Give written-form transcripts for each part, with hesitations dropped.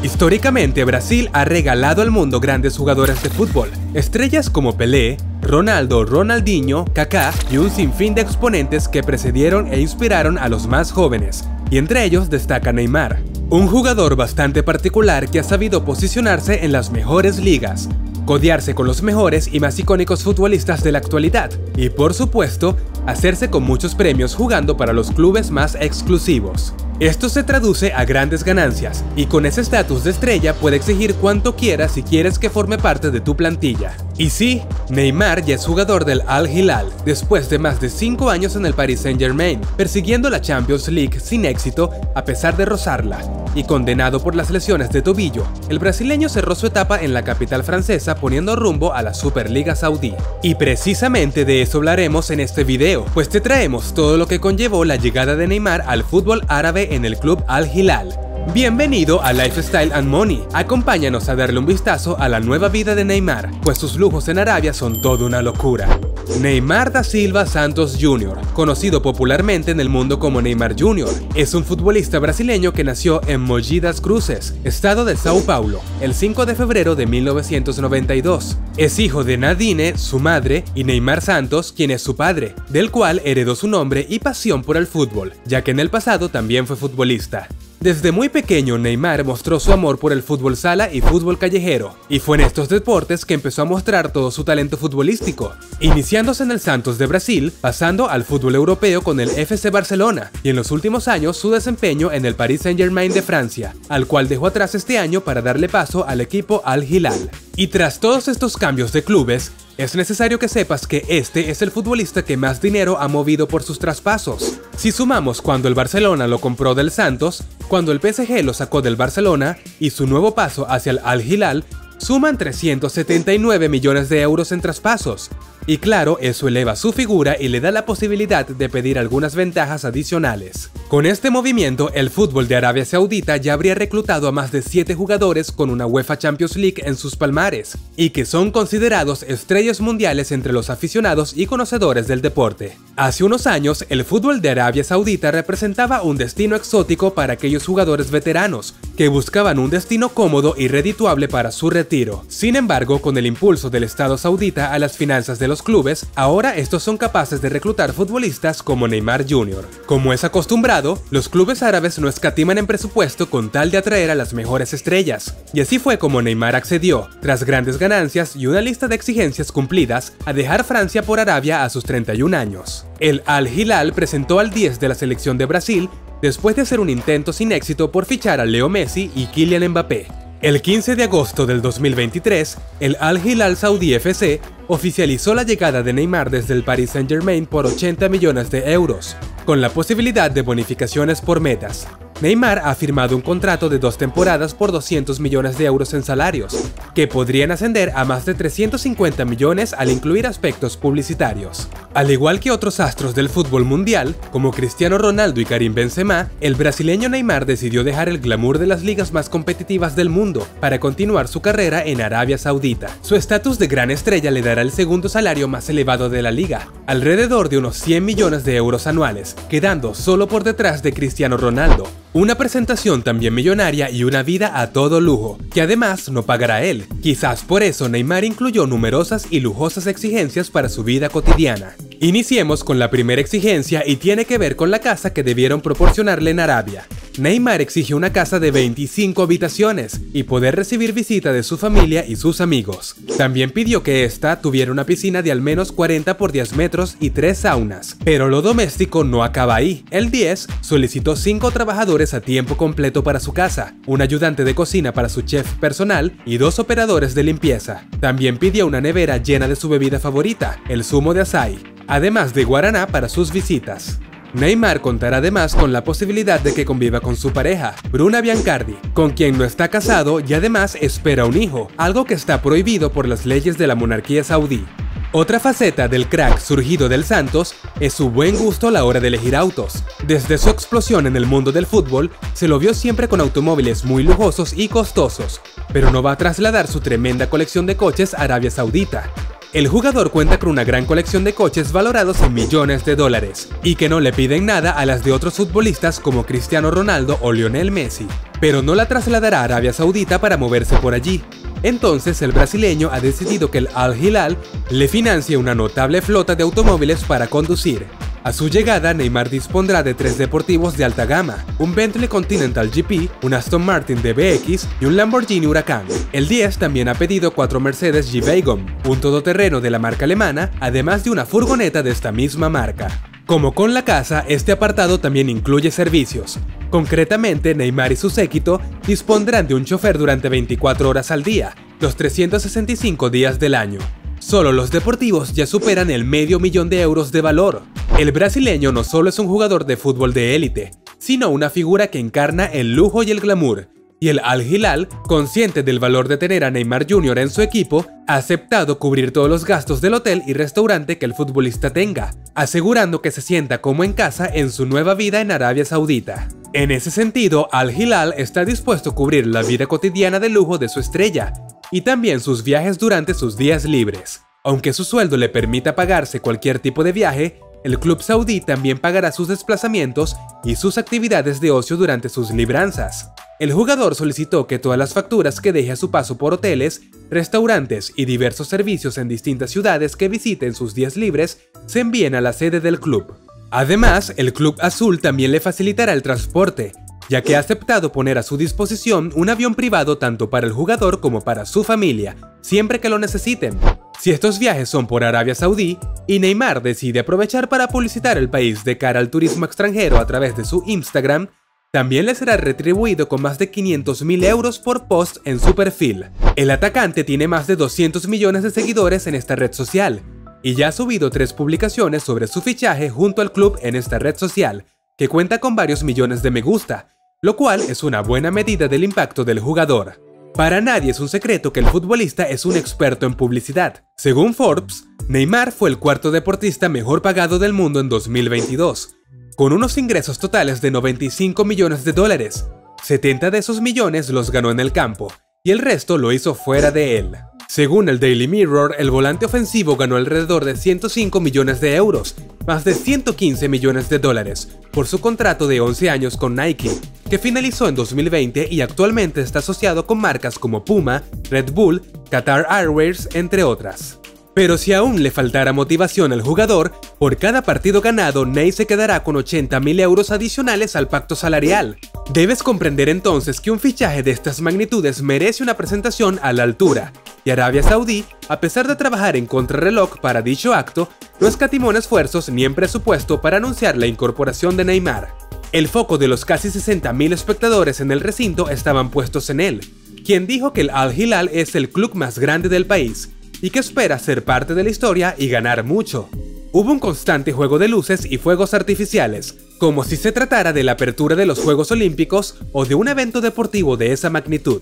Históricamente, Brasil ha regalado al mundo grandes jugadoras de fútbol, estrellas como Pelé, Ronaldo, Ronaldinho, Kaká y un sinfín de exponentes que precedieron e inspiraron a los más jóvenes, y entre ellos destaca Neymar, un jugador bastante particular que ha sabido posicionarse en las mejores ligas, codearse con los mejores y más icónicos futbolistas de la actualidad, y por supuesto, hacerse con muchos premios jugando para los clubes más exclusivos. Esto se traduce a grandes ganancias, y con ese estatus de estrella puede exigir cuanto quiera si quieres que forme parte de tu plantilla. Y sí, Neymar ya es jugador del Al-Hilal, después de más de 5 años en el Paris Saint-Germain, persiguiendo la Champions League sin éxito a pesar de rozarla, y condenado por las lesiones de tobillo, el brasileño cerró su etapa en la capital francesa poniendo rumbo a la Superliga Saudí. Y precisamente de eso hablaremos en este video, pues te traemos todo lo que conllevó la llegada de Neymar al fútbol árabe en el club Al-Hilal. Bienvenido a Lifestyle and Money, acompáñanos a darle un vistazo a la nueva vida de Neymar, pues sus lujos en Arabia son toda una locura. Neymar da Silva Santos Jr., conocido popularmente en el mundo como Neymar Jr., es un futbolista brasileño que nació en Mogi das Cruzes, estado de São Paulo, el 5 de febrero de 1992. Es hijo de Nadine, su madre, y Neymar Santos, quien es su padre, del cual heredó su nombre y pasión por el fútbol, ya que en el pasado también fue futbolista. Desde muy pequeño, Neymar mostró su amor por el fútbol sala y fútbol callejero, y fue en estos deportes que empezó a mostrar todo su talento futbolístico, iniciándose en el Santos de Brasil, pasando al fútbol europeo con el FC Barcelona, y en los últimos años su desempeño en el Paris Saint-Germain de Francia, al cual dejó atrás este año para darle paso al equipo Al-Hilal. Y tras todos estos cambios de clubes, es necesario que sepas que este es el futbolista que más dinero ha movido por sus traspasos. Si sumamos cuando el Barcelona lo compró del Santos, cuando el PSG lo sacó del Barcelona y su nuevo paso hacia el Al-Hilal, suman 379 millones de euros en traspasos. Y claro, eso eleva su figura y le da la posibilidad de pedir algunas ventajas adicionales. Con este movimiento, el fútbol de Arabia Saudita ya habría reclutado a más de 7 jugadores con una UEFA Champions League en sus palmares, y que son considerados estrellas mundiales entre los aficionados y conocedores del deporte. Hace unos años, el fútbol de Arabia Saudita representaba un destino exótico para aquellos jugadores veteranos, que buscaban un destino cómodo y redituable para su retiro. Sin embargo, con el impulso del Estado saudita a las finanzas de los clubes, ahora estos son capaces de reclutar futbolistas como Neymar Jr. Como es acostumbrado, los clubes árabes no escatiman en presupuesto con tal de atraer a las mejores estrellas, y así fue como Neymar accedió, tras grandes ganancias y una lista de exigencias cumplidas, a dejar Francia por Arabia a sus 31 años. El Al-Hilal presentó al 10 de la selección de Brasil después de hacer un intento sin éxito por fichar a Leo Messi y Kylian Mbappé. El 15 de agosto del 2023, el Al-Hilal Saudí FC oficializó la llegada de Neymar desde el Paris Saint-Germain por 80 millones de euros, con la posibilidad de bonificaciones por metas. Neymar ha firmado un contrato de 2 temporadas por 200 millones de euros en salarios, que podrían ascender a más de 350 millones al incluir aspectos publicitarios. Al igual que otros astros del fútbol mundial, como Cristiano Ronaldo y Karim Benzema, el brasileño Neymar decidió dejar el glamour de las ligas más competitivas del mundo para continuar su carrera en Arabia Saudita. Su estatus de gran estrella le dará el segundo salario más elevado de la liga, alrededor de unos 100 millones de euros anuales, quedando solo por detrás de Cristiano Ronaldo. Una presentación también millonaria y una vida a todo lujo, que además no pagará él. Quizás por eso Neymar incluyó numerosas y lujosas exigencias para su vida cotidiana. Iniciemos con la primera exigencia y tiene que ver con la casa que debieron proporcionarle en Arabia. Neymar exige una casa de 25 habitaciones y poder recibir visita de su familia y sus amigos. También pidió que ésta tuviera una piscina de al menos 40 por 10 metros y 3 saunas. Pero lo doméstico no acaba ahí. El 10 solicitó 5 trabajadores a tiempo completo para su casa, un ayudante de cocina para su chef personal y 2 operadores de limpieza. También pidió una nevera llena de su bebida favorita, el zumo de açaí, además de guaraná para sus visitas. Neymar contará además con la posibilidad de que conviva con su pareja, Bruna Biancardi, con quien no está casado y además espera un hijo, algo que está prohibido por las leyes de la monarquía saudí. Otra faceta del crack surgido del Santos es su buen gusto a la hora de elegir autos. Desde su explosión en el mundo del fútbol, se lo vio siempre con automóviles muy lujosos y costosos, pero no va a trasladar su tremenda colección de coches a Arabia Saudita. El jugador cuenta con una gran colección de coches valorados en millones de dólares y que no le piden nada a las de otros futbolistas como Cristiano Ronaldo o Lionel Messi, pero no la trasladará a Arabia Saudita para moverse por allí. Entonces el brasileño ha decidido que el Al-Hilal le financie una notable flota de automóviles para conducir. A su llegada, Neymar dispondrá de 3 deportivos de alta gama, un Bentley Continental GP, un Aston Martin DBX y un Lamborghini Huracán. El 10 también ha pedido 4 Mercedes G-Wagon, un todoterreno de la marca alemana, además de una furgoneta de esta misma marca. Como con la casa, este apartado también incluye servicios. Concretamente, Neymar y su séquito dispondrán de un chofer durante 24 horas al día, los 365 días del año. Solo los deportivos ya superan el $500,000 de euros de valor. El brasileño no solo es un jugador de fútbol de élite, sino una figura que encarna el lujo y el glamour. Y el Al-Hilal, consciente del valor de tener a Neymar Jr. en su equipo, ha aceptado cubrir todos los gastos del hotel y restaurante que el futbolista tenga, asegurando que se sienta como en casa en su nueva vida en Arabia Saudita. En ese sentido, Al-Hilal está dispuesto a cubrir la vida cotidiana de lujo de su estrella y también sus viajes durante sus días libres. Aunque su sueldo le permita pagarse cualquier tipo de viaje, el club saudí también pagará sus desplazamientos y sus actividades de ocio durante sus libranzas. El jugador solicitó que todas las facturas que deje a su paso por hoteles, restaurantes y diversos servicios en distintas ciudades que visite en sus días libres se envíen a la sede del club. Además, el club azul también le facilitará el transporte, ya que ha aceptado poner a su disposición un avión privado tanto para el jugador como para su familia, siempre que lo necesiten. Si estos viajes son por Arabia Saudí y Neymar decide aprovechar para publicitar el país de cara al turismo extranjero a través de su Instagram, también le será retribuido con más de 500.000 euros por post en su perfil. El atacante tiene más de 200 millones de seguidores en esta red social y ya ha subido 3 publicaciones sobre su fichaje junto al club en esta red social, que cuenta con varios millones de me gusta, lo cual es una buena medida del impacto del jugador. Para nadie es un secreto que el futbolista es un experto en publicidad. Según Forbes, Neymar fue el cuarto deportista mejor pagado del mundo en 2022, con unos ingresos totales de 95 millones de dólares. 70 de esos millones los ganó en el campo, y el resto lo hizo fuera de él. Según el Daily Mirror, el volante ofensivo ganó alrededor de 105 millones de euros, más de 115 millones de dólares, por su contrato de 11 años con Nike, que finalizó en 2020 y actualmente está asociado con marcas como Puma, Red Bull, Qatar Airways, entre otras. Pero si aún le faltara motivación al jugador, por cada partido ganado, Ney se quedará con 80.000 euros adicionales al pacto salarial. Debes comprender entonces que un fichaje de estas magnitudes merece una presentación a la altura, y Arabia Saudí, a pesar de trabajar en contrarreloj para dicho acto, no escatimó en esfuerzos ni en presupuesto para anunciar la incorporación de Neymar. El foco de los casi 60.000 espectadores en el recinto estaban puestos en él, quien dijo que el Al-Hilal es el club más grande del país, y que espera ser parte de la historia y ganar mucho. Hubo un constante juego de luces y fuegos artificiales, como si se tratara de la apertura de los Juegos Olímpicos o de un evento deportivo de esa magnitud.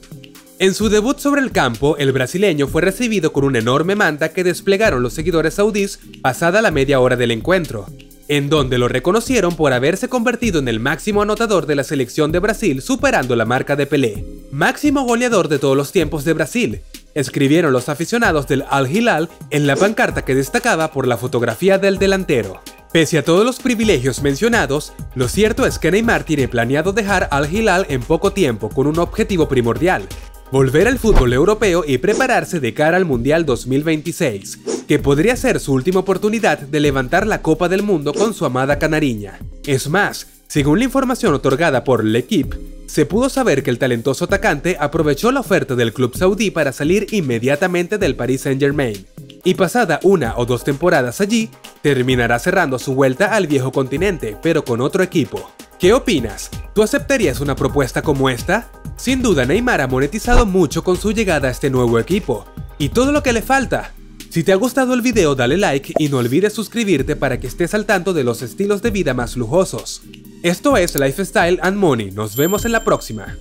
En su debut sobre el campo, el brasileño fue recibido con una enorme manta que desplegaron los seguidores saudíes pasada la media hora del encuentro, en donde lo reconocieron por haberse convertido en el máximo anotador de la selección de Brasil, superando la marca de Pelé. Máximo goleador de todos los tiempos de Brasil, escribieron los aficionados del Al-Hilal en la pancarta que destacaba por la fotografía del delantero. Pese a todos los privilegios mencionados, lo cierto es que Neymar tiene planeado dejar Al-Hilal en poco tiempo con un objetivo primordial: volver al fútbol europeo y prepararse de cara al Mundial 2026, que podría ser su última oportunidad de levantar la Copa del Mundo con su amada canariña. Es más, según la información otorgada por L'Equipe, se pudo saber que el talentoso atacante aprovechó la oferta del club saudí para salir inmediatamente del Paris Saint-Germain, y pasada 1 o 2 temporadas allí, terminará cerrando su vuelta al viejo continente, pero con otro equipo. ¿Qué opinas? ¿Tú aceptarías una propuesta como esta? Sin duda, Neymar ha monetizado mucho con su llegada a este nuevo equipo, y todo lo que le falta. Si te ha gustado el video, dale like y no olvides suscribirte para que estés al tanto de los estilos de vida más lujosos. Esto es Lifestyle and Money, nos vemos en la próxima.